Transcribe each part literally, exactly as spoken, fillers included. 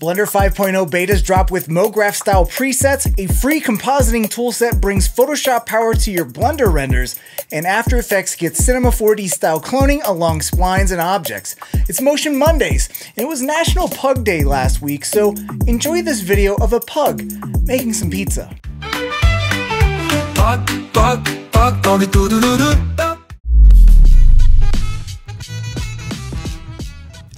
Blender five point oh betas drop with MoGraph style presets, a free compositing toolset brings Photoshop power to your Blender renders, and After Effects gets Cinema four D style cloning along splines and objects. It's Motion Mondays, and it was National Pug Day last week, so enjoy this video of a pug making some pizza. Pug, pug, pug on the doo-doo-doo-doo.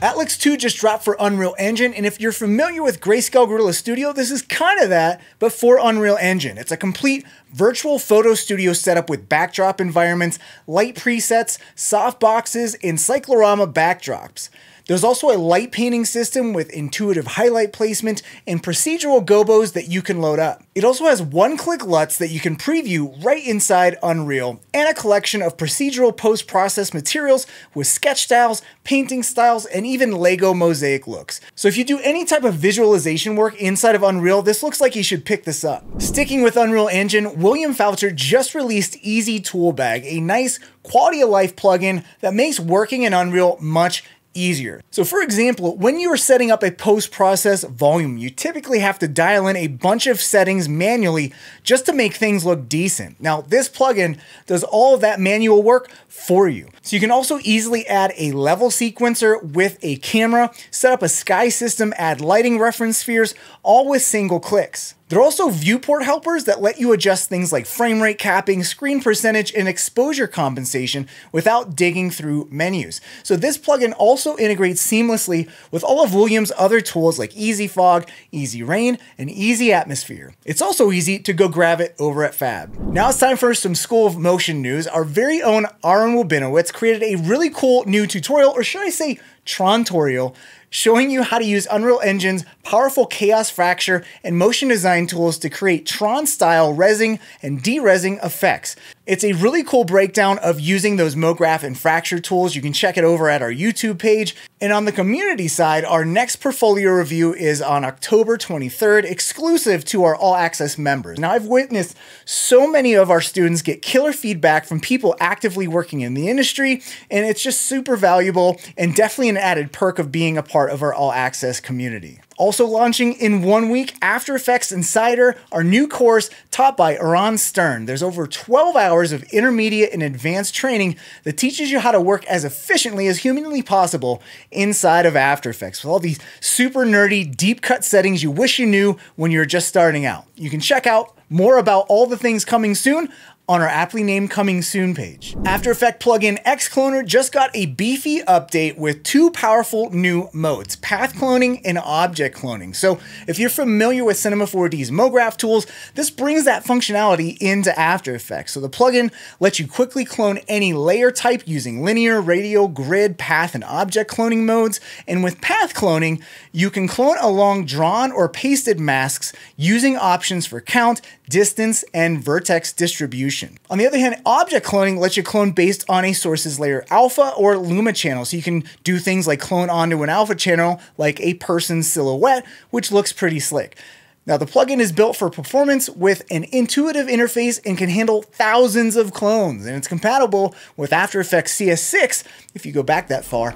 Atlux two just dropped for Unreal Engine, and if you're familiar with Grayscale Gorilla Studio, this is kind of that, but for Unreal Engine. It's a complete virtual photo studio setup with backdrop environments, light presets, soft boxes, and Cyclorama backdrops. There's also a light painting system with intuitive highlight placement and procedural gobos that you can load up. It also has one-click L U Ts that you can preview right inside Unreal, and a collection of procedural post-process materials with sketch styles, painting styles, and even Lego mosaic looks. So if you do any type of visualization work inside of Unreal, this looks like you should pick this up. Sticking with Unreal Engine, William Foucher just released Easy Toolbag, a nice quality of life plugin that makes working in Unreal much easier. easier. So for example, when you are setting up a post-process volume, you typically have to dial in a bunch of settings manually just to make things look decent. Now this plugin does all of that manual work for you. So you can also easily add a level sequencer with a camera, set up a sky system, add lighting reference spheres, all with single clicks. There are also viewport helpers that let you adjust things like frame rate capping, screen percentage, and exposure compensation without digging through menus. So this plugin also integrates seamlessly with all of William's other tools like Easy Fog, Easy Rain, and Easy Atmosphere. It's also easy to go grab it over at Fab. Now it's time for some School of Motion news. Our very own Aaron Wabinowitz created a really cool new tutorial, or should I say Trontorial, showing you how to use Unreal Engine's powerful Chaos Fracture and motion design tools to create Tron-style resing and de-resing effects. It's a really cool breakdown of using those MoGraph and Fracture tools. You can check it over at our YouTube page. And on the community side, our next portfolio review is on October twenty-third, exclusive to our All Access members. Now, I've witnessed so many of our students get killer feedback from people actively working in the industry, and it's just super valuable and definitely an added perk of being a part of our All Access community. Also launching in one week, After Effects Insider, our new course taught by Aaron Stern. There's over twelve hours of intermediate and advanced training that teaches you how to work as efficiently as humanly possible inside of After Effects with all these super nerdy, deep cut settings you wish you knew when you're just starting out. You can check out more about all the things coming soon on our aptly named Coming Soon page. After Effects plugin XCloner just got a beefy update with two powerful new modes, path cloning and object cloning. So if you're familiar with Cinema four D's MoGraph tools, this brings that functionality into After Effects. So the plugin lets you quickly clone any layer type using linear, radial, grid, path, and object cloning modes. And with path cloning, you can clone along drawn or pasted masks using options for count, distance, and vertex distribution. On the other hand, object cloning lets you clone based on a source's layer alpha or luma channel. So you can do things like clone onto an alpha channel, like a person's silhouette, which looks pretty slick. Now the plugin is built for performance with an intuitive interface and can handle thousands of clones. And it's compatible with After Effects C S six, if you go back that far.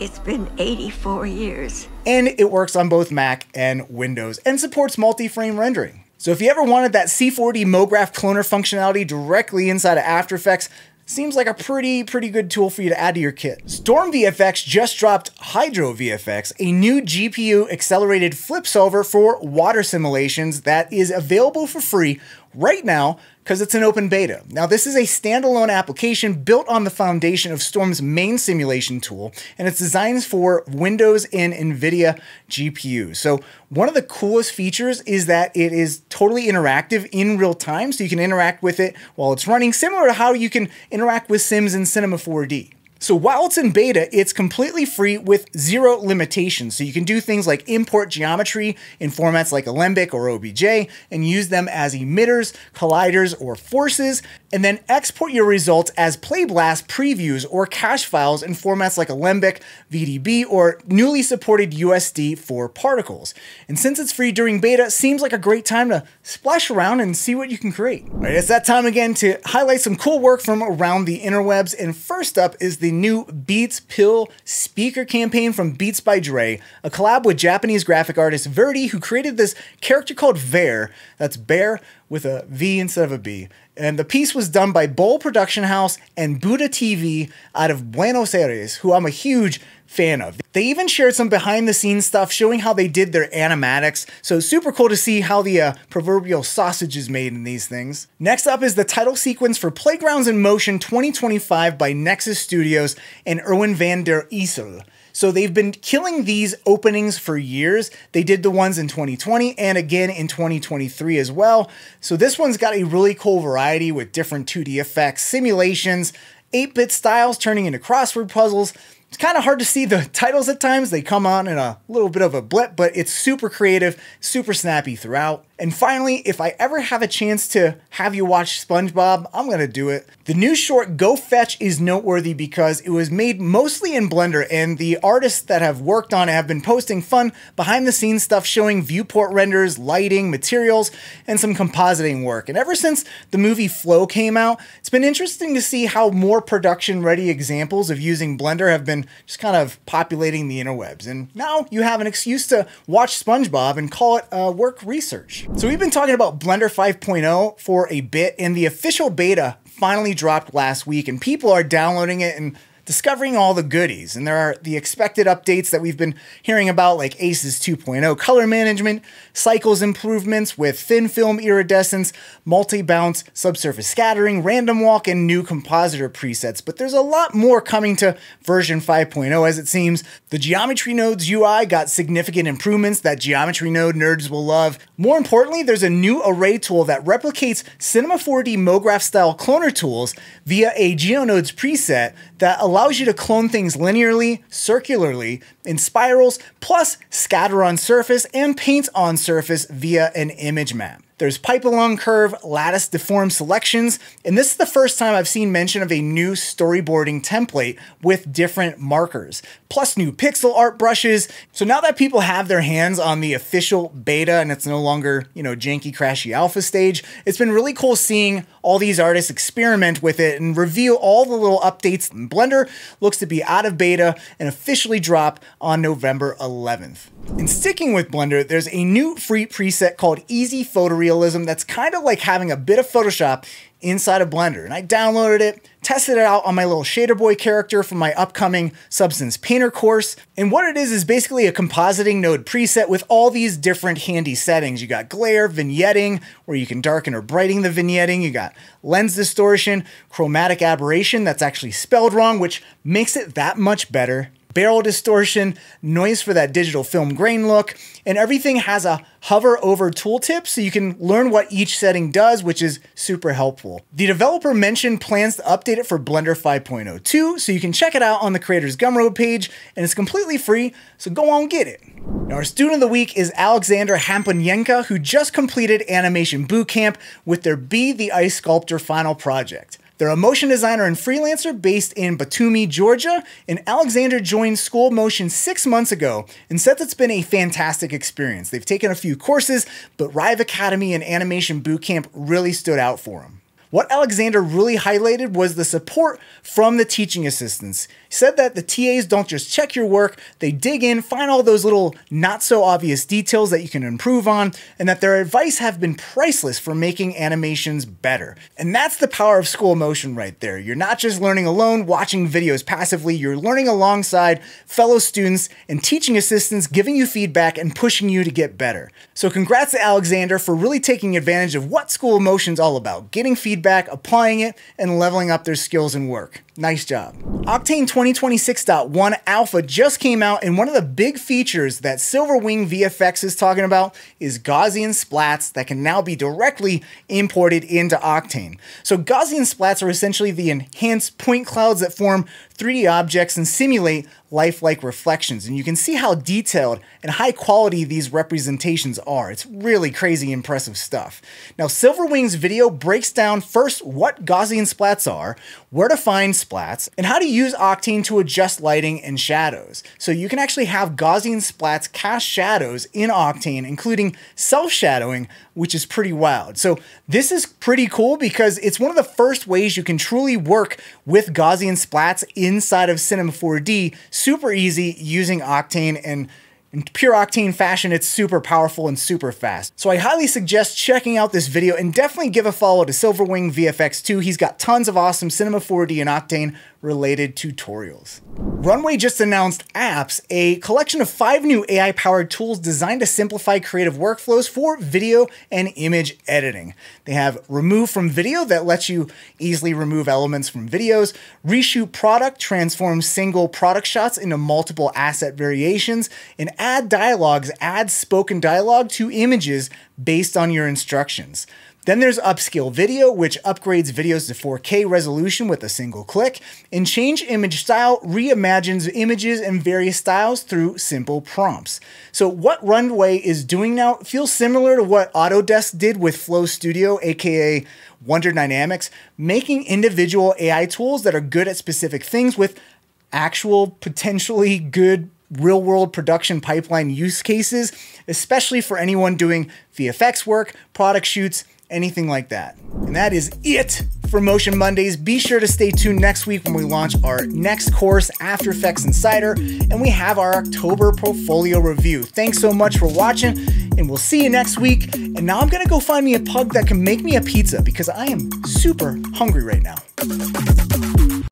It's been eighty-four years. And it works on both Mac and Windows and supports multi-frame rendering. So if you ever wanted that C four D MoGraph cloner functionality directly inside of After Effects, seems like a pretty, pretty good tool for you to add to your kit. Storm V F X just dropped HydroFX, a new G P U accelerated flip solver for water simulations that is available for free right now because it's an open beta. Now this is a standalone application built on the foundation of Storm's main simulation tool, and it's designed for Windows and NVIDIA G P Us. So one of the coolest features is that it is totally interactive in real time, so you can interact with it while it's running, similar to how you can interact with Sims in Cinema four D. So while it's in beta, it's completely free with zero limitations. So you can do things like import geometry in formats like Alembic or O B J and use them as emitters, colliders, or forces, and then export your results as PlayBlast previews or cache files in formats like Alembic, V D B, or newly supported U S D for particles. And since it's free during beta, it seems like a great time to splash around and see what you can create. All right, it's that time again to highlight some cool work from around the interwebs. And first up is the the new Beats Pill speaker campaign from Beats by Dre, a collab with Japanese graphic artist Verdi, who created this character called Vare, that's Bear with a V instead of a B. And the piece was done by Bowl Production House and Buddha T V out of Buenos Aires, who I'm a huge fan of. They even shared some behind the scenes stuff showing how they did their animatics, so super cool to see how the uh, proverbial sausage is made in these things. Next up is the title sequence for Playgrounds in Motion twenty twenty-five by Nexus Studios and Erwin van der Issel. So they've been killing these openings for years. They did the ones in twenty twenty and again in twenty twenty-three as well. So this one's got a really cool variety with different two D effects, simulations, eight bit styles turning into crossword puzzles. It's kind of hard to see the titles at times. They come on in a little bit of a blip, but it's super creative, super snappy throughout. And finally, if I ever have a chance to have you watch SpongeBob, I'm going to do it. The new short Go Fetch is noteworthy because it was made mostly in Blender, and the artists that have worked on it have been posting fun behind the scenes stuff showing viewport renders, lighting, materials, and some compositing work. And ever since the movie Flow came out, it's been interesting to see how more production ready examples of using Blender have been just kind of populating the interwebs. And now you have an excuse to watch SpongeBob and call it uh, work research. So we've been talking about Blender five point oh for a bit, and the official beta finally dropped last week, and people are downloading it and discovering all the goodies. And there are the expected updates that we've been hearing about, like ACES two point oh color management, cycles improvements with thin film iridescence, multi-bounce subsurface scattering, random walk, and new compositor presets. But there's a lot more coming to version five point oh, as it seems. The Geometry Nodes U I got significant improvements that Geometry Node nerds will love. More importantly, there's a new array tool that replicates Cinema four D MoGraph style cloner tools via a GeoNodes preset that allows allows you to clone things linearly, circularly, in spirals, plus scatter on surface and paint on surface via an image map. There's pipe along curve, lattice deform selections, and this is the first time I've seen mention of a new storyboarding template with different markers, plus new pixel art brushes. So now that people have their hands on the official beta and it's no longer, you know, janky, crashy alpha stage, it's been really cool seeing all these artists experiment with it and reveal all the little updates. And Blender looks to be out of beta and officially drop on November eleventh. And sticking with Blender, there's a new free preset called Easy Photorealism that's kind of like having a bit of Photoshop inside of Blender. And I downloaded it, tested it out on my little shader boy character from my upcoming Substance Painter course. And what it is is basically a compositing node preset with all these different handy settings. You got glare, vignetting, where you can darken or brighten the vignetting. You got lens distortion, chromatic aberration, that's actually spelled wrong, which makes it that much better. Barrel distortion, noise for that digital film grain look, and everything has a hover over tooltip so you can learn what each setting does, which is super helpful. The developer mentioned plans to update it for Blender five point oh two, so you can check it out on the creator's Gumroad page, and it's completely free, so go on, get it. Now, our student of the week is Alexander Hampanyenka, who just completed Animation Bootcamp with their Be the Ice Sculptor final project. They're a motion designer and freelancer based in Batumi, Georgia, and Alexander joined School of Motion six months ago and says it's been a fantastic experience. They've taken a few courses, but Rive Academy and Animation Bootcamp really stood out for them. What Alexander really highlighted was the support from the teaching assistants. He said that the T As don't just check your work, they dig in, find all those little not so obvious details that you can improve on, and that their advice have been priceless for making animations better. And that's the power of School of Motion right there. You're not just learning alone, watching videos passively, you're learning alongside fellow students and teaching assistants giving you feedback and pushing you to get better. So congrats to Alexander for really taking advantage of what School of Motion's all about, getting feedback Feedback, applying it, and leveling up their skills and work. Nice job. Octane twenty twenty-six point one Alpha just came out, and one of the big features that Silverwing V F X is talking about is Gaussian splats that can now be directly imported into Octane. So Gaussian splats are essentially the enhanced point clouds that form three D objects and simulate lifelike reflections, and you can see how detailed and high quality these representations are. It's really crazy impressive stuff. Now Silverwing's video breaks down first what Gaussian splats are, where to find splats splats, and how to use Octane to adjust lighting and shadows. So you can actually have Gaussian splats cast shadows in Octane, including self-shadowing, which is pretty wild. So this is pretty cool because it's one of the first ways you can truly work with Gaussian splats inside of Cinema four D, super easy using Octane, and in pure Octane fashion, it's super powerful and super fast. So I highly suggest checking out this video and definitely give a follow to Silverwing V F X too. He's got tons of awesome Cinema four D and Octane related tutorials. Runway just announced Apps, a collection of five new A I-powered tools designed to simplify creative workflows for video and image editing. They have Remove from Video that lets you easily remove elements from videos, Reshoot Product transforms single product shots into multiple asset variations, and Add Dialogues adds spoken dialogue to images based on your instructions. Then there's Upscale Video, which upgrades videos to four K resolution with a single click, and Change Image Style reimagines images and various styles through simple prompts. So what Runway is doing now feels similar to what Autodesk did with Flow Studio, aka Wonder Dynamics, making individual A I tools that are good at specific things with actual potentially good real-world production pipeline use cases, especially for anyone doing V F X work, product shoots, anything like that. And that is it for Motion Mondays. Be sure to stay tuned next week when we launch our next course, After Effects Insider, and we have our October portfolio review. Thanks so much for watching, and we'll see you next week. And now I'm gonna go find me a pug that can make me a pizza because I am super hungry right now.